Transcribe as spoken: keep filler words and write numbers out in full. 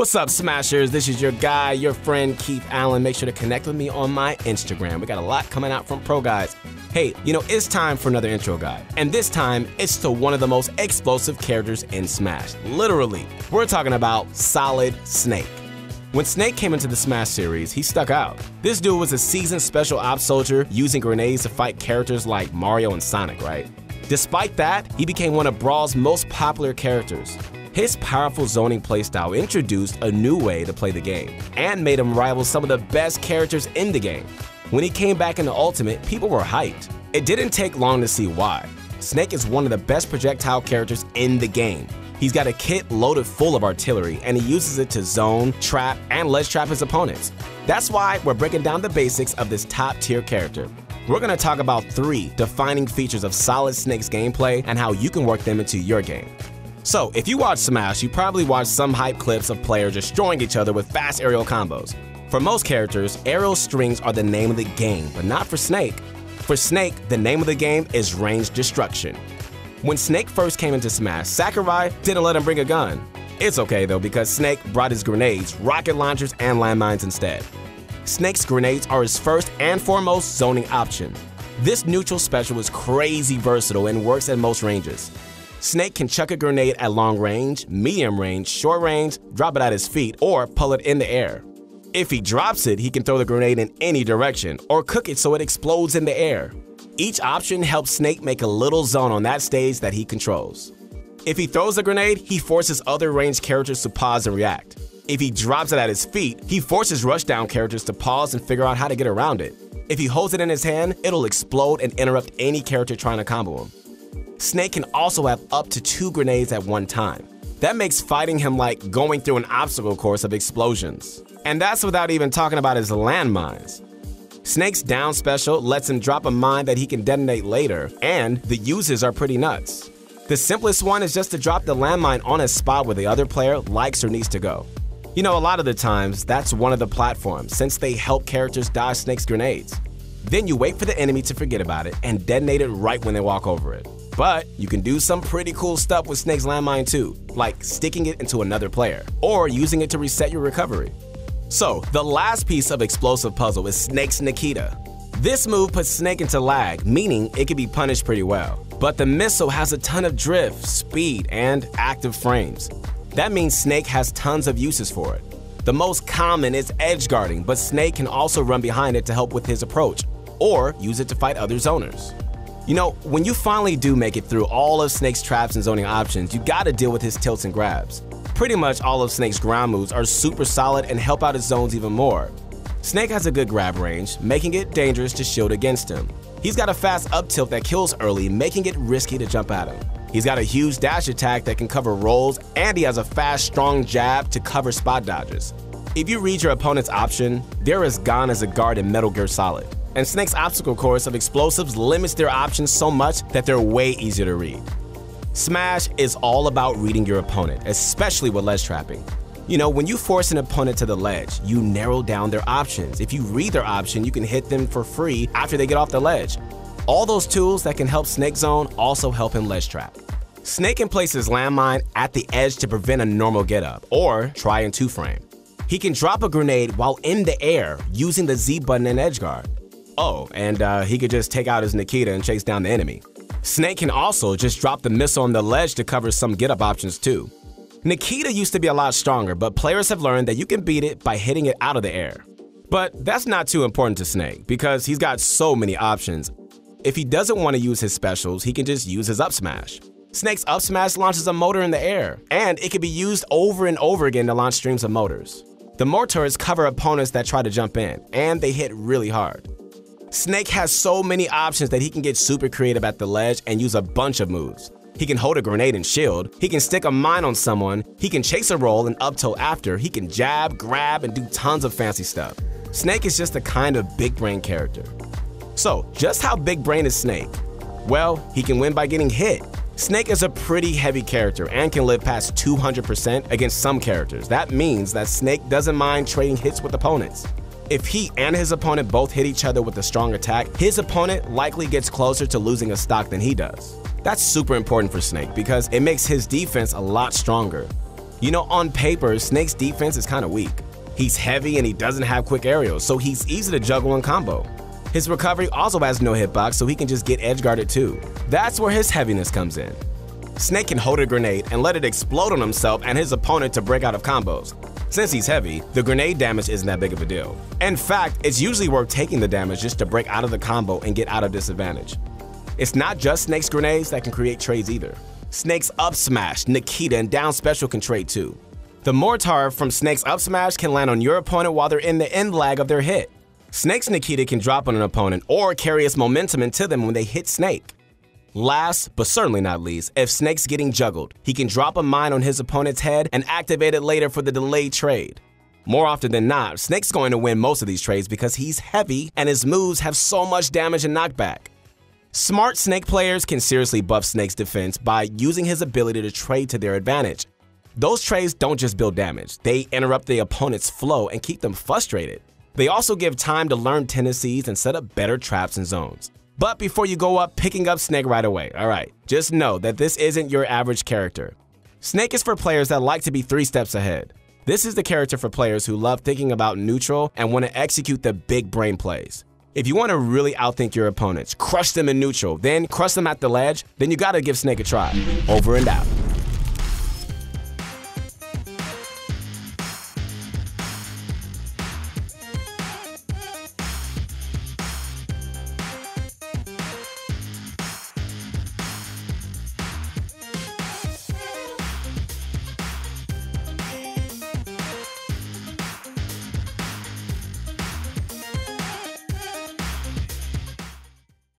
What's up, Smashers? This is your guy, your friend, Keith Allen. Make sure to connect with me on my Instagram. We got a lot coming out from ProGuides. Hey, you know, it's time for another intro guide. And this time, it's to one of the most explosive characters in Smash. Literally. We're talking about Solid Snake. When Snake came into the Smash series, he stuck out. This dude was a seasoned special ops soldier using grenades to fight characters like Mario and Sonic, right? Despite that, he became one of Brawl's most popular characters. His powerful zoning playstyle introduced a new way to play the game and made him rival some of the best characters in the game. When he came back into Ultimate, people were hyped. It didn't take long to see why. Snake is one of the best projectile characters in the game. He's got a kit loaded full of artillery, and he uses it to zone, trap, and ledge trap his opponents. That's why we're breaking down the basics of this top-tier character. We're going to talk about three defining features of Solid Snake's gameplay and how you can work them into your game. So, if you watch Smash, you probably watch some hype clips of players destroying each other with fast aerial combos. For most characters, aerial strings are the name of the game, but not for Snake. For Snake, the name of the game is ranged destruction. When Snake first came into Smash, Sakurai didn't let him bring a gun. It's okay though, because Snake brought his grenades, rocket launchers, and landmines instead. Snake's grenades are his first and foremost zoning option. This neutral special is crazy versatile and works at most ranges. Snake can chuck a grenade at long range, medium range, short range, drop it at his feet, or pull it in the air. If he drops it, he can throw the grenade in any direction, or cook it so it explodes in the air. Each option helps Snake make a little zone on that stage that he controls. If he throws a grenade, he forces other ranged characters to pause and react. If he drops it at his feet, he forces rushdown characters to pause and figure out how to get around it. If he holds it in his hand, it'll explode and interrupt any character trying to combo him. Snake can also have up to two grenades at one time. That makes fighting him like going through an obstacle course of explosions. And that's without even talking about his landmines. Snake's down special lets him drop a mine that he can detonate later, and the uses are pretty nuts. The simplest one is just to drop the landmine on a spot where the other player likes or needs to go. You know, a lot of the times, that's one of the platforms, since they help characters dodge Snake's grenades. Then you wait for the enemy to forget about it and detonate it right when they walk over it. But you can do some pretty cool stuff with Snake's landmine too, like sticking it into another player, or using it to reset your recovery. So, the last piece of explosive puzzle is Snake's Nikita. This move puts Snake into lag, meaning it can be punished pretty well. But the missile has a ton of drift, speed, and active frames. That means Snake has tons of uses for it. The most common is edge guarding, but Snake can also run behind it to help with his approach, or use it to fight other zoners. You know, when you finally do make it through all of Snake's traps and zoning options, you gotta deal with his tilts and grabs. Pretty much all of Snake's ground moves are super solid and help out his zones even more. Snake has a good grab range, making it dangerous to shield against him. He's got a fast up tilt that kills early, making it risky to jump at him. He's got a huge dash attack that can cover rolls, and he has a fast, strong jab to cover spot dodges. If you read your opponent's option, they're as gone as a guard in Metal Gear Solid. And Snake's obstacle course of explosives limits their options so much that they're way easier to read. Smash is all about reading your opponent, especially with ledge trapping. You know, when you force an opponent to the ledge, you narrow down their options. If you read their option, you can hit them for free after they get off the ledge. All those tools that can help Snake zone also help him ledge trap. Snake can place his landmine at the edge to prevent a normal get up, or try and two-frame. He can drop a grenade while in the air using the Z button and edge guard. Oh, and uh, he could just take out his Nikita and chase down the enemy. Snake can also just drop the missile on the ledge to cover some get-up options too. Nikita used to be a lot stronger, but players have learned that you can beat it by hitting it out of the air. But that's not too important to Snake, because he's got so many options. If he doesn't want to use his specials, he can just use his up smash. Snake's up smash launches a motor in the air, and it can be used over and over again to launch streams of motors. The mortars cover opponents that try to jump in, and they hit really hard. Snake has so many options that he can get super creative at the ledge and use a bunch of moves. He can hold a grenade and shield, he can stick a mine on someone, he can chase a roll and up tilt after, he can jab, grab, and do tons of fancy stuff. Snake is just a kind of big brain character. So, just how big brain is Snake? Well, he can win by getting hit. Snake is a pretty heavy character and can live past two hundred percent against some characters. That means that Snake doesn't mind trading hits with opponents. If he and his opponent both hit each other with a strong attack, his opponent likely gets closer to losing a stock than he does. That's super important for Snake because it makes his defense a lot stronger. You know, on paper, Snake's defense is kind of weak. He's heavy and he doesn't have quick aerials, so he's easy to juggle and combo. His recovery also has no hitbox, so he can just get edgeguarded too. That's where his heaviness comes in. Snake can hold a grenade and let it explode on himself and his opponent to break out of combos. Since he's heavy, the grenade damage isn't that big of a deal. In fact, it's usually worth taking the damage just to break out of the combo and get out of disadvantage. It's not just Snake's grenades that can create trades either. Snake's up smash, Nikita, and down special can trade too. The mortar from Snake's up smash can land on your opponent while they're in the end lag of their hit. Snake's Nikita can drop on an opponent or carry its momentum into them when they hit Snake. Last, but certainly not least, if Snake's getting juggled, he can drop a mine on his opponent's head and activate it later for the delayed trade. More often than not, Snake's going to win most of these trades because he's heavy and his moves have so much damage and knockback. Smart Snake players can seriously buff Snake's defense by using his ability to trade to their advantage. Those trades don't just build damage, they interrupt the opponent's flow and keep them frustrated. They also give time to learn tendencies and set up better traps and zones. But before you go up picking up Snake right away, alright, just know that this isn't your average character. Snake is for players that like to be three steps ahead. This is the character for players who love thinking about neutral and want to execute the big brain plays. If you want to really outthink your opponents, crush them in neutral, then crush them at the ledge, then you gotta give Snake a try. Over and out.